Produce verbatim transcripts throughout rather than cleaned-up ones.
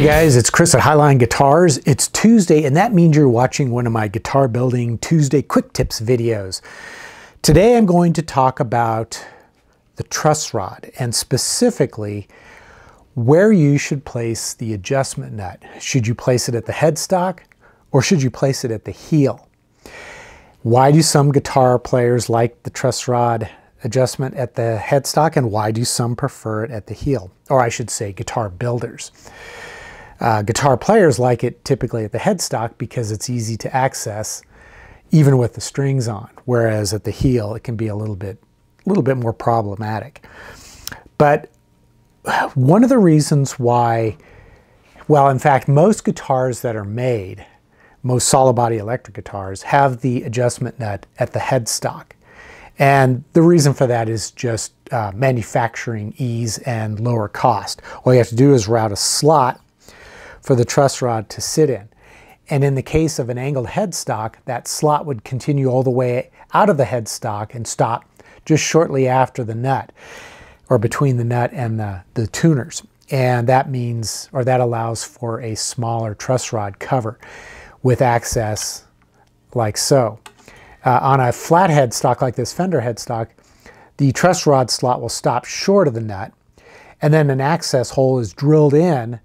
Hey guys, it's Chris at Highline Guitars. It's Tuesday, and that means you're watching one of my Guitar Building Tuesday Quick Tips videos. Today I'm going to talk about the truss rod, and specifically where you should place the adjustment nut. Should you place it at the headstock, or should you place it at the heel? Why do some guitar players like the truss rod adjustment at the headstock, and why do some prefer it at the heel? Or I should say guitar builders. Uh, guitar players like it typically at the headstock because it's easy to access even with the strings on, whereas at the heel it can be a little bit a little bit more problematic. But one of the reasons why, well, in fact, most guitars that are made, most solid body electric guitars, have the adjustment nut at the headstock. And the reason for that is just uh, manufacturing ease and lower cost. All you have to do is route a slot for the truss rod to sit in. And in the case of an angled headstock, that slot would continue all the way out of the headstock and stop just shortly after the nut, or between the nut and the, the tuners. And that means, or that allows for a smaller truss rod cover with access like so. Uh, on a flat headstock like this Fender headstock, the truss rod slot will stop short of the nut, and then an access hole is drilled in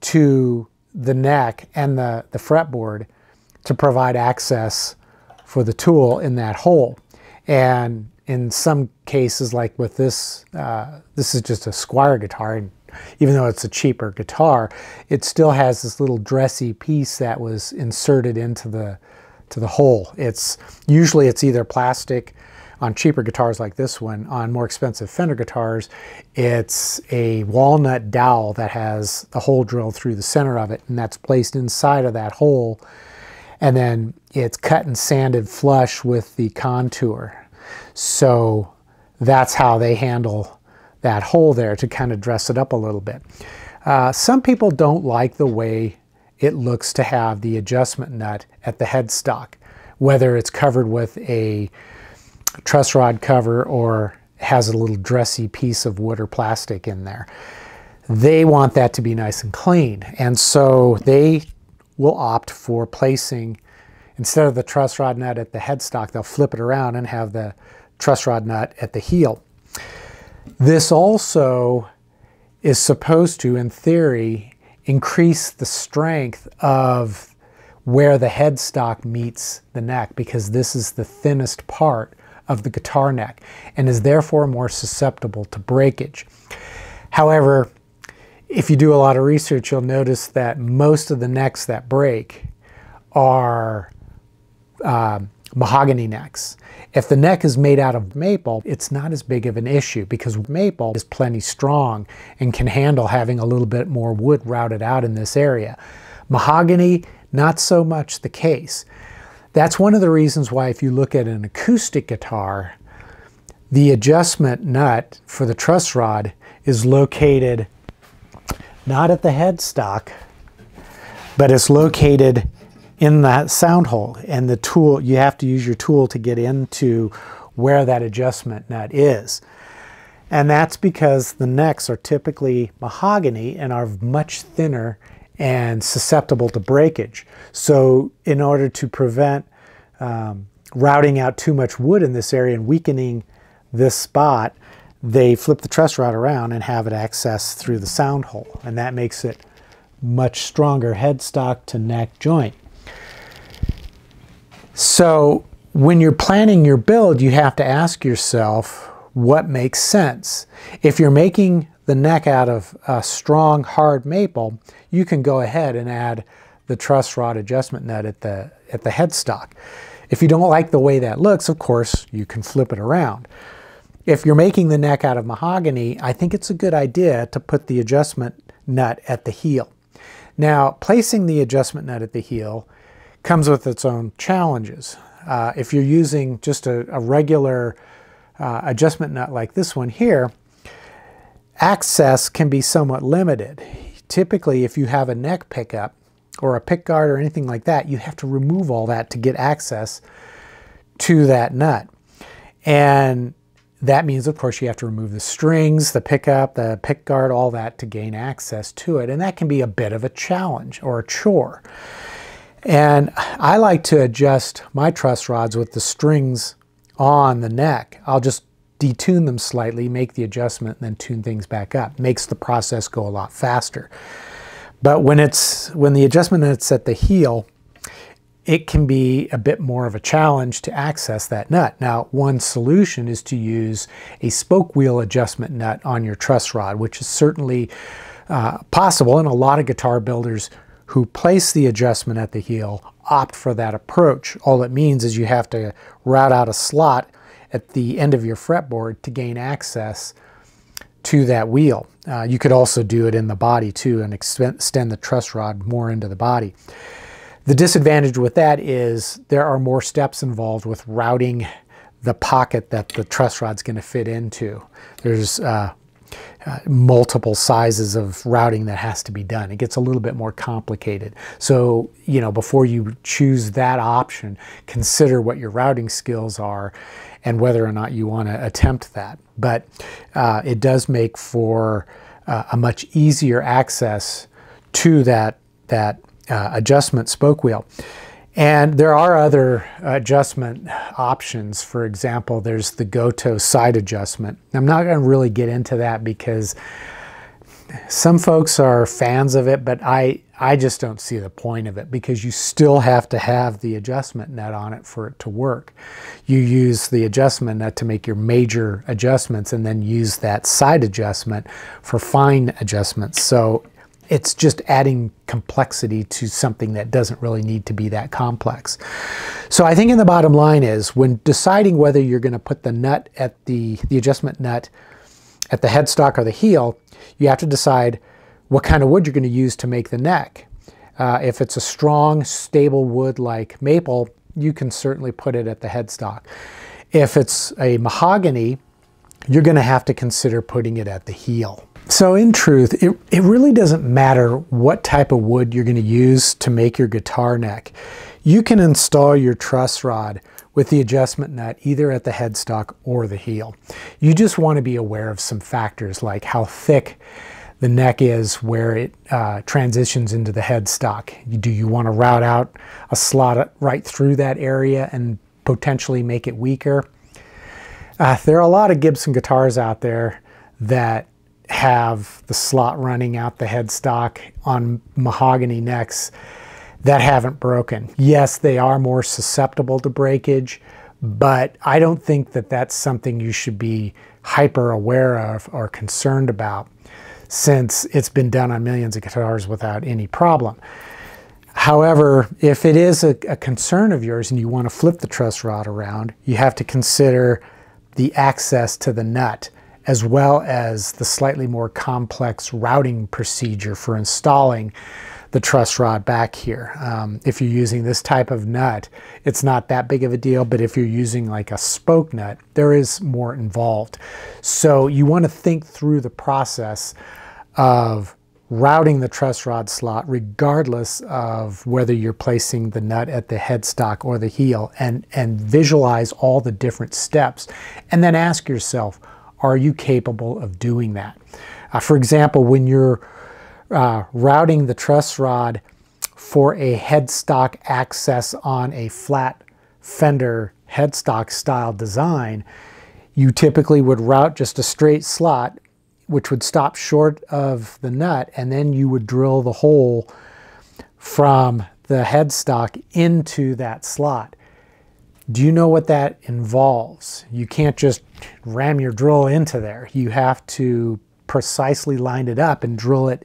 to the neck and the, the fretboard to provide access for the tool in that hole. And in some cases, like with this, uh, this is just a Squire guitar, and even though it's a cheaper guitar, it still has this little dressy piece that was inserted into the to the hole. It's usually it's either plastic on cheaper guitars like this one. On more expensive Fender guitars, it's a walnut dowel that has a hole drilled through the center of it, and that's placed inside of that hole, and then it's cut and sanded flush with the contour. So that's how they handle that hole there, to kind of dress it up a little bit. Uh, some people don't like the way it looks to have the adjustment nut at the headstock, whether it's covered with a truss rod cover or has a little dressy piece of wood or plastic in there. They want that to be nice and clean, and so they will opt for placing, instead of the truss rod nut at the headstock, they'll flip it around and have the truss rod nut at the heel. This also is supposed to, in theory, increase the strength of where the headstock meets the neck, because this is the thinnest part of the guitar neck and is therefore more susceptible to breakage. However, if you do a lot of research, you'll notice that most of the necks that break are uh, mahogany necks. If the neck is made out of maple, it's not as big of an issue because maple is plenty strong and can handle having a little bit more wood routed out in this area. Mahogany, not so much the case. That's one of the reasons why, if you look at an acoustic guitar, the adjustment nut for the truss rod is located not at the headstock, but it's located in that sound hole, and the tool, you have to use your tool to get into where that adjustment nut is. And that's because the necks are typically mahogany and are much thinner and susceptible to breakage. So in order to prevent um, routing out too much wood in this area and weakening this spot, they flip the truss rod around and have it access through the sound hole, and that makes it much stronger headstock to neck joint. So when you're planning your build, you have to ask yourself what makes sense. If you're making the neck out of a strong, hard maple, you can go ahead and add the truss rod adjustment nut at the, at the headstock. If you don't like the way that looks, of course, you can flip it around. If you're making the neck out of mahogany, I think it's a good idea to put the adjustment nut at the heel. Now, placing the adjustment nut at the heel comes with its own challenges. Uh, if you're using just a, a regular uh, adjustment nut like this one here, access can be somewhat limited. Typically, if you have a neck pickup or a pick guard or anything like that, you have to remove all that to get access to that nut. And That means, of course, you have to remove the strings, the pickup, the pick guard, all that to gain access to it. And that can be a bit of a challenge or a chore. And I like to adjust my truss rods with the strings on the neck. I'll just detune them slightly, make the adjustment, and then tune things back up. Makes the process go a lot faster. But when it's when the adjustment is at the heel, it can be a bit more of a challenge to access that nut. Now, one solution is to use a spoke wheel adjustment nut on your truss rod, which is certainly uh, possible, and a lot of guitar builders who place the adjustment at the heel opt for that approach. All it means is you have to route out a slot at the end of your fretboard to gain access to that wheel. Uh, you could also do it in the body too and extend the truss rod more into the body. The disadvantage with that is there are more steps involved with routing the pocket that the truss rod's going to fit into. There's uh, uh, multiple sizes of routing that has to be done. It gets a little bit more complicated. So, you know, before you choose that option, consider what your routing skills are and whether or not you want to attempt that. But uh, it does make for uh, a much easier access to that, that Uh, adjustment spoke wheel. And there are other adjustment options. For example, there's the Goto side adjustment. I'm not going to really get into that because some folks are fans of it, but I, I just don't see the point of it, because you still have to have the adjustment nut on it for it to work. You use the adjustment nut to make your major adjustments and then use that side adjustment for fine adjustments. So it's just adding complexity to something that doesn't really need to be that complex. So I think in the bottom line is, when deciding whether you're going to put the nut at the, the adjustment nut at the headstock or the heel, you have to decide what kind of wood you're going to use to make the neck. Uh, if it's a strong, stable wood like maple, you can certainly put it at the headstock. If it's a mahogany, you're going to have to consider putting it at the heel. So in truth, it, it really doesn't matter what type of wood you're going to use to make your guitar neck. You can install your truss rod with the adjustment nut either at the headstock or the heel. You just want to be aware of some factors like how thick the neck is where it uh, transitions into the headstock. Do you want to route out a slot right through that area and potentially make it weaker? Uh, there are a lot of Gibson guitars out there that have the slot running out the headstock on mahogany necks that haven't broken. Yes, they are more susceptible to breakage, but I don't think that that's something you should be hyper aware of or concerned about, since it's been done on millions of guitars without any problem. However, if it is a, a concern of yours and you want to flip the truss rod around, you have to consider the access to the nut, as well as the slightly more complex routing procedure for installing the truss rod back here. Um, if you're using this type of nut, it's not that big of a deal, but if you're using like a spoke nut, there is more involved. So you want to think through the process of routing the truss rod slot, regardless of whether you're placing the nut at the headstock or the heel, and, and visualize all the different steps. And then ask yourself, are you capable of doing that? Uh, for example, when you're uh, routing the truss rod for a headstock access on a flat Fender headstock style design, you typically would route just a straight slot, which would stop short of the nut, and then you would drill the hole from the headstock into that slot. Do you know what that involves? You can't just ram your drill into there. You have to precisely line it up and drill it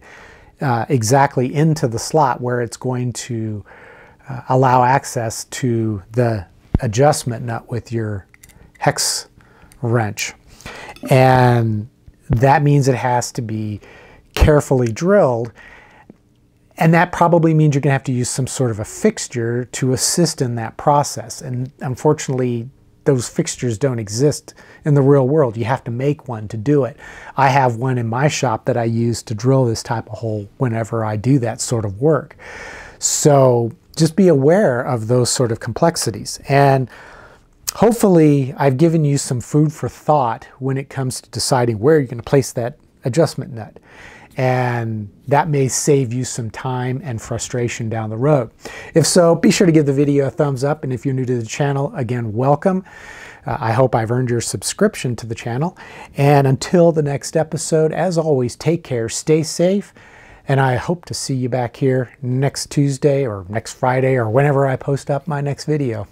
uh, exactly into the slot where it's going to uh, allow access to the adjustment nut with your hex wrench. And that means it has to be carefully drilled. And that probably means you're going to have to use some sort of a fixture to assist in that process. And unfortunately, those fixtures don't exist in the real world. You have to make one to do it. I have one in my shop that I use to drill this type of hole whenever I do that sort of work. So just be aware of those sort of complexities. And hopefully I've given you some food for thought when it comes to deciding where you're going to place that adjustment nut. And that may save you some time and frustration down the road. If so, be sure to give the video a thumbs up. And if you're new to the channel, again, welcome. Uh, I hope I've earned your subscription to the channel. And until the next episode, as always, take care, stay safe, and I hope to see you back here next Tuesday or next Friday or whenever I post up my next video.